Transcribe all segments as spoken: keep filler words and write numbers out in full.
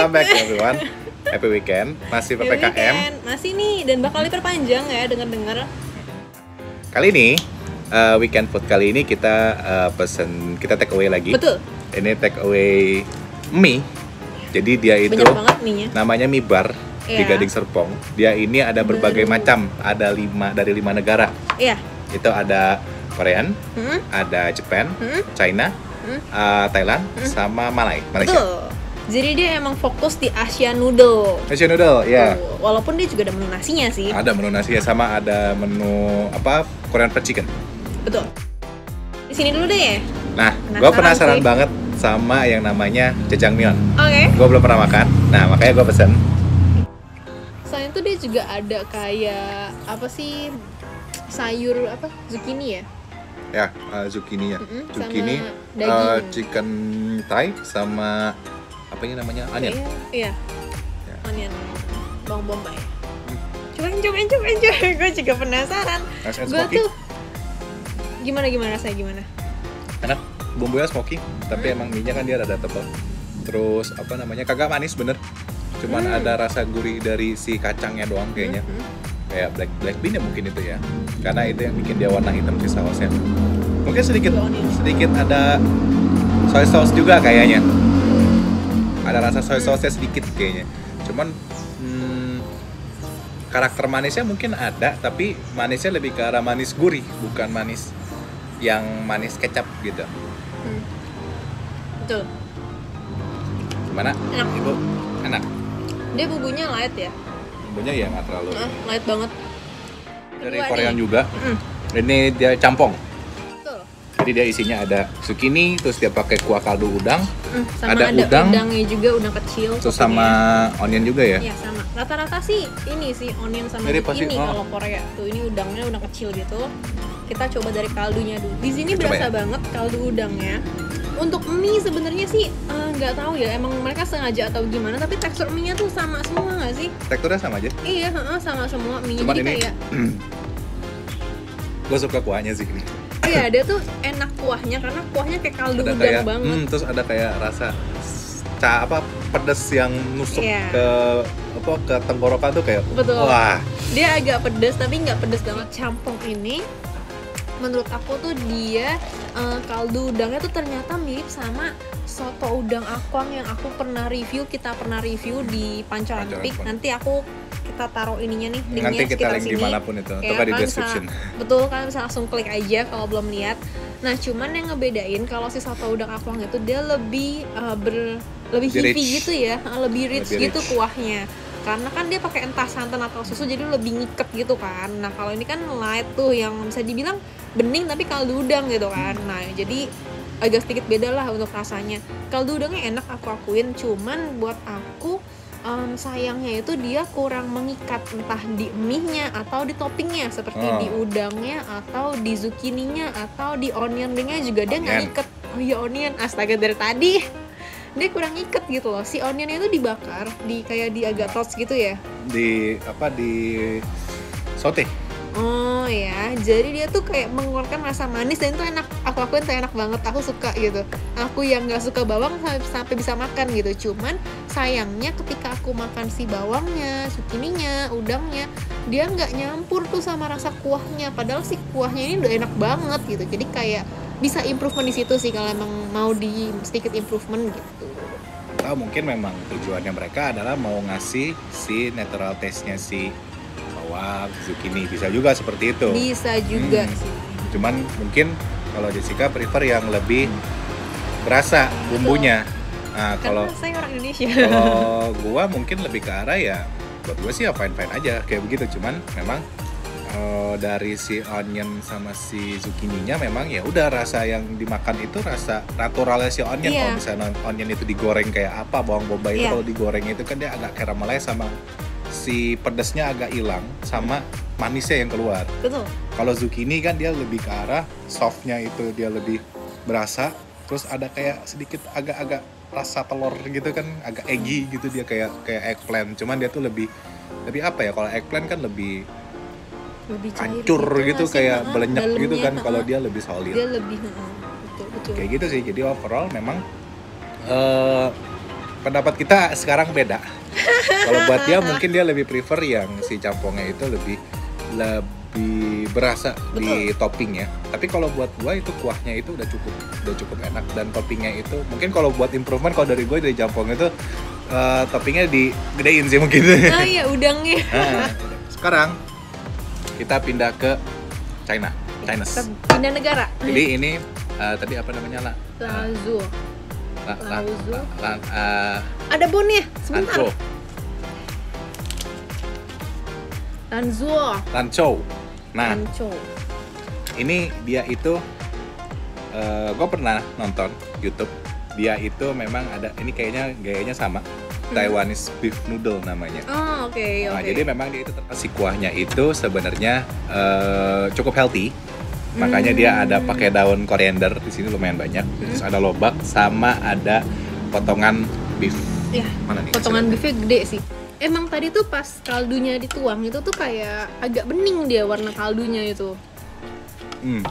Welcome back everyone. Happy weekend. Masih P P K M. Weekend. Masih nih dan bakal diperpanjang ya, dengar-dengar. Kali ini uh, weekend food kali ini kita uh, pesen, kita take away lagi. Betul. Ini take away mie. Jadi dia itu namanya mie bar yeah. di Gading Serpong. Dia ini ada berbagai Baru. macam, ada lima dari lima negara. Iya. Yeah. Itu ada Korean, mm-hmm. ada Jepang, mm-hmm. China, mm-hmm. uh, Thailand, mm-hmm. sama Malay, Malaysia. Betul. Jadi dia emang fokus di Asian Noodle. Asian Noodle, ya. Yeah. Walaupun dia juga ada menu nasinya sih. Ada menu nasinya, sama ada menu apa Korean fried chicken. Betul. Di sini dulu deh. Nah, gue penasaran sih. banget sama yang namanya jjajangmyeon. Oke. Okay. Gue belum pernah makan. Nah, makanya gue pesen. Selain itu dia juga ada kayak apa sih sayur apa zucchini ya? Ya, uh, zucchini ya. Mm-hmm. Zucchini, uh, chicken Thai sama apa ini namanya? Onion. Iya. Ya. Onion. Bawang bombay. Hmm. Cobain, cobain, cobain, cobain. Gue juga penasaran. Gue tuh gimana gimana rasanya gimana? Enak. Bumbunya smoky, tapi hmm. emang minyak kan dia rada tebal. Terus apa namanya? Kagak manis bener. Cuman hmm. ada rasa gurih dari si kacangnya doang kayaknya. Hmm. Kayak black black bean ya mungkin itu ya. Karena itu yang bikin dia warna hitam si sausnya. Mungkin sedikit sedikit ada soy sauce juga kayaknya. Ada rasa soy sauce-nya sedikit kayaknya, cuman hmm, karakter manisnya mungkin ada, tapi manisnya lebih ke arah manis gurih, bukan manis yang manis kecap gitu. Hmm. Betul. Gimana? Enak. Ibu? Enak. Dia bumbunya light ya? Bumbunya ya nggak terlalu. Uh, light banget. Dari Kedua Korean ini. juga. Mm. Ini dia jjamppong. Jadi dia isinya ada zucchini, terus dia pakai kuah kaldu udang, hmm, sama ada, ada udang, udangnya juga, udang kecil. Terus sama ya. onion juga ya? Iya sama. Rata-rata sih ini sih onion sama ini oh. kalau Korea tuh ini udangnya udang kecil gitu. Kita coba dari kaldunya dulu. Di sini berasa ya. banget kaldu udangnya. Untuk mie sebenarnya sih nggak uh, tahu ya, emang mereka sengaja atau gimana? Tapi tekstur mie-nya tuh sama semua nggak sih? Teksturnya sama aja? Iya, uh, sama semua mie-nya. Cuman ini, kayak... gue suka kuahnya sih ini. Iya, dia tuh enak kuahnya karena kuahnya kayak kaldu udang kayak, banget. Hmm, terus ada kayak rasa ca apa pedes yang nusuk yeah. ke apa ke tenggorokan tuh kayak Betul. wah. Dia agak pedes tapi nggak pedes banget. Jjamppong ini menurut aku tuh dia uh, kaldu udangnya tuh ternyata mirip sama soto udang akwang yang aku pernah review, kita pernah review di Pancaranpik. Nanti aku kita taruh ininya nih, linknya nanti kita link dimanapun itu, ya, kan, di description bisa, betul, kalian bisa langsung klik aja kalau belum lihat. Nah cuman yang ngebedain kalau si soto udang akwang itu dia lebih uh, ber, lebih heavy gitu ya, lebih rich lebih gitu rich. kuahnya, karena kan dia pakai entah santan atau susu jadi lebih ngikat gitu kan. Nah kalau ini kan light tuh yang bisa dibilang bening tapi kaldu udang gitu kan. Nah jadi agak sedikit beda lah untuk rasanya. Kaldu udangnya enak aku akuin, cuman buat aku um, sayangnya itu dia kurang mengikat, entah di mie-nya atau di toppingnya seperti oh. di udangnya atau di zucchini-nya atau di onion ringnya juga dia nggak ikat. Oh iya onion, astaga dari tadi dia kurang ikat gitu loh. Si onionnya itu dibakar di kayak di agak toast gitu ya. Di apa di saute. Oh ya, jadi dia tuh kayak mengeluarkan rasa manis dan itu enak. Aku akuin tuh enak banget, aku suka gitu. Aku yang nggak suka bawang sampai bisa makan gitu. Cuman sayangnya ketika aku makan si bawangnya, zucchininya, udangnya, dia nggak nyampur tuh sama rasa kuahnya. Padahal si kuahnya ini udah enak banget gitu. Jadi kayak bisa improvement di situ sih kalau emang mau di sedikit improvement gitu. Atau mungkin memang tujuannya mereka adalah mau ngasih si natural taste-nya si Wow, zucchini bisa juga seperti itu. Bisa juga hmm. sih. Cuman mungkin kalau Jessica prefer yang lebih berasa bumbunya. Nah, kalau saya orang Indonesia. Kalau gua mungkin lebih ke arah ya buat gua sih ya fine-fine aja kayak begitu. Cuman memang uh, dari si onion sama si zucchininya memang ya udah rasa yang dimakan itu rasa naturalnya si onion. Yeah. Kalau misalnya onion itu digoreng kayak apa, bawang bombay yeah. itu kalau digoreng itu kan dia agak karamelize sama si pedasnya agak hilang sama manisnya yang keluar. Betul. Kalau zucchini kan dia lebih ke arah softnya itu dia lebih berasa. Terus ada kayak sedikit agak-agak rasa telur gitu kan, agak eggy gitu dia kayak kayak eggplant. Cuman dia tuh lebih lebih apa ya? Kalau eggplant kan lebih lebih hancur gitu, gitu kayak melenyap gitu kan. Kalau dia lebih solid. Dia lebih betul, betul. Kayak gitu sih. Jadi overall memang uh, pendapat kita sekarang beda. Kalau buat dia mungkin dia lebih prefer yang si jjampongnya itu lebih lebih berasa. Betul. Di topping ya. Tapi kalau buat gua itu kuahnya itu udah cukup, udah cukup enak, dan toppingnya itu mungkin kalau buat improvement kalau dari gua dari jjampong itu uh, toppingnya digedein sih mungkin. Oh iya, udangnya. Nah, sekarang kita pindah ke China. Chinese. Pindah negara. Jadi ini uh, tadi apa namanya lah? Lanzhou. La, la, la, la, uh, ada bonnya sebentar. Lanzhou. Lanzhou. Nah, Lanzhou. Ini dia itu, uh, gue pernah nonton YouTube. Dia itu memang ada, ini kayaknya gayanya sama. Hmm. Taiwanese Beef Noodle namanya. Oh, oke. Okay, nah, okay. Jadi memang dia itu si kuahnya itu sebenarnya uh, cukup healthy. Makanya dia ada pakai daun koriander di sini lumayan banyak. Hmm. Terus ada lobak sama ada potongan beef. Iya. Mana nih? Potongan beefnya gede sih. Emang tadi tuh pas kaldunya dituang itu tuh kayak agak bening dia warna kaldunya itu. Hmm.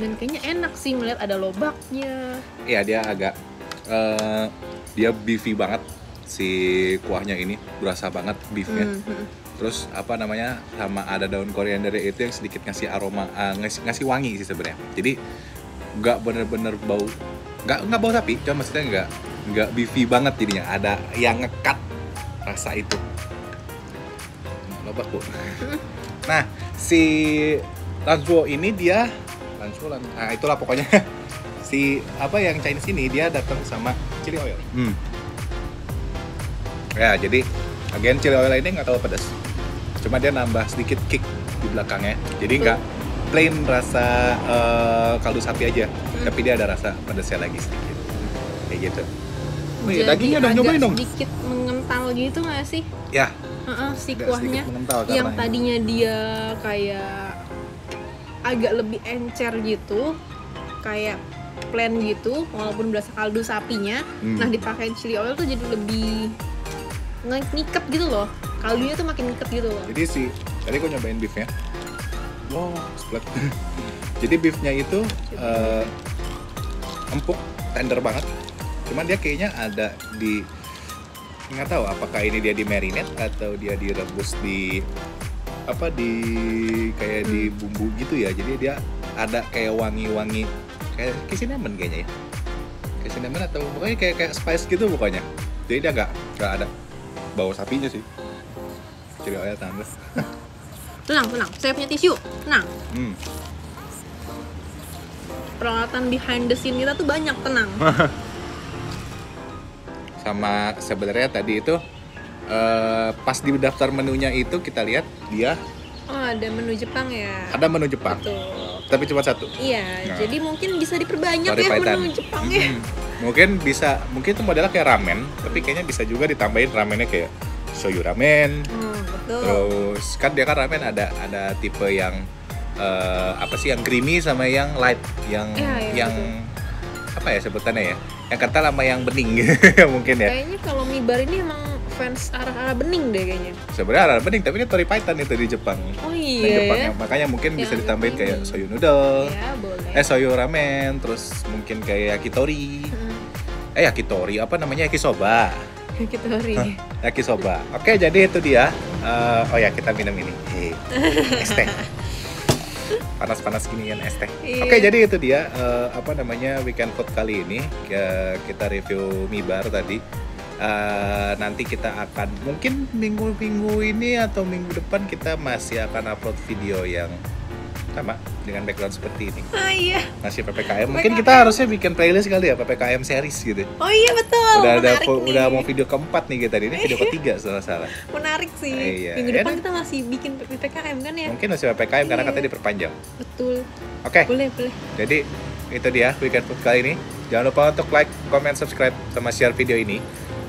Dan kayaknya enak sih melihat ada lobaknya. Iya, dia agak uh, dia beefy banget si kuahnya ini, berasa banget beefnya. Hmm. Terus apa namanya, sama ada daun koriander itu yang sedikit ngasih aroma, uh, ngasih, ngasih wangi sih sebenarnya. Jadi nggak bener-bener bau, nggak nggak bau sapi, cuma maksudnya nggak nggak beefy banget jadinya. Ada yang ngekat rasa itu. Lobak bu. Nah si Lanzhou ini dia Lanzhou, Lanzhou, nah itulah pokoknya si apa yang Chinese ini dia datang sama chili oil. Hmm. Ya jadi again chili oil ini nggak terlalu pedas. Cuma dia nambah sedikit kick di belakangnya, jadi nggak plain rasa uh, kaldu sapi aja, hmm. tapi dia ada rasa pedasnya lagi sedikit, kayak gitu. Wih, dagingnya udah nyobain dong. Sedikit mengental gitu nggak sih? Ya. Uh-uh, si kuahnya yang tadinya dia kayak agak lebih encer gitu, kayak plain gitu, walaupun berasa kaldu sapinya. Hmm. Nah dipakai chili oil tuh jadi lebih ngikat gitu loh. Kaldunya tuh makin ngikat gitu loh. Jadi sih, tadi gue nyobain beefnya. Wow, splat. Jadi beefnya itu uh, empuk, tender banget. Cuman dia kayaknya ada di, nggak tahu apakah ini dia di marinate atau dia direbus di apa di kayak hmm. di bumbu gitu ya. Jadi dia ada kayak wangi-wangi kayak cinnamon kayaknya ya. Kayak cinnamon atau pokoknya kayak kayak spice gitu pokoknya. Jadi dia nggak nggak ada bau sapinya sih. Chili oil tambah. Tenang, tenang. Saya punya tisu. Tenang. Hmm. Peralatan behind the scene kita tuh banyak, tenang. Sama sebenarnya tadi itu uh, pas di daftar menunya itu kita lihat dia. Oh, ada menu Jepang ya. Ada menu Jepang. Betul. Tapi cuma satu. Iya. Nah. Jadi mungkin bisa diperbanyak Tori ya Paitan. Menu Jepangnya. Mm-hmm. Mungkin bisa, mungkin itu modelnya kayak ramen, tapi kayaknya bisa juga ditambahin ramennya kayak shoyu ramen. Hmm, betul. Terus kan dia kan ramen ada ada tipe yang uh, apa sih yang creamy sama yang light, yang ya, ya, yang betul. Apa ya sebutannya ya? Yang kental sama yang bening mungkin ya. Kayaknya kalau mie bar ini emang fans arah-arah bening deh kayaknya. Sebenarnya arah bening, tapi ini Tori Paitan itu di Jepang. Oh iya. Di Jepang ya? Makanya mungkin yang bisa ditambahin ini. Kayak shoyu noodle. Ya, boleh. Eh shoyu ramen, terus mungkin kayak yakitori. Hmm. Eh Yaki Tori, apa namanya? Yaki Soba. Yaki Tori. Yaki Soba. Oke, jadi itu dia. Uh, oh ya, kita minum ini. Hey. Es teh. Panas-panas ginian es teh. Iya. Oke, jadi itu dia uh, apa namanya? Weekend food kali ini. Uh, kita review mie bar tadi. Uh, nanti kita akan mungkin minggu-minggu ini atau minggu depan kita masih akan upload video yang sama dengan background seperti ini. Oh iya. Masih P P K M. Mungkin P P K M. Kita harusnya bikin playlist kali ya, P P K M series gitu. Oh iya betul. Udah ada udah mau video keempat nih kita, ini video ketiga salah-salah. Menarik sih. Nah, iya. Minggu depan ya, kita masih bikin P P K M kan ya? Mungkin masih P P K M iya. Karena katanya diperpanjang. Betul. Oke. Okay. Boleh, boleh. Jadi itu dia weekend food kali ini. Jangan lupa untuk like, comment, subscribe sama share video ini.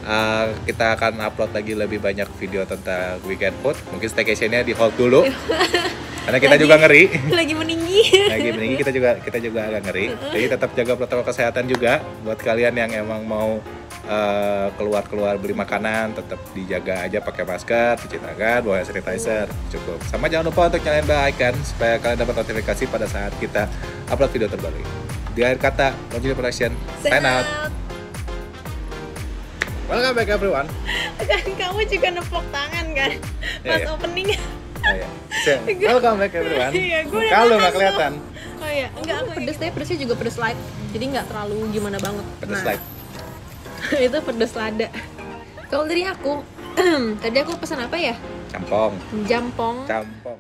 Uh, kita akan upload lagi lebih banyak video tentang weekend food. Mungkin staycation-nya di hold dulu. Karena kita lagi, juga ngeri. Lagi meninggi. Lagi meninggi kita juga kita juga agak ngeri. Jadi tetap jaga protokol kesehatan juga buat kalian yang emang mau uh, keluar-keluar beli makanan, tetap dijaga aja pakai masker, cuci tangan, bawa hand sanitizer, cukup. Sama jangan lupa untuk nyalain bell icon supaya kalian dapat notifikasi pada saat kita upload video terbaru. Di akhir kata, Loney Production. Sign out. Welcome back everyone. Kamu juga nepok tangan kan pas yeah, openingnya. Oh, yeah. So, welcome back everyone. Kalau nggak kelihatan. Oh iya, enggak, aku pedes, tapi pedesnya juga pedes light. Jadi nggak terlalu gimana banget. Pedes nah, light. Itu pedes lada. Kalau dari aku, tadi aku pesan apa ya? Jjamppong. Jjamppong. Jjamppong.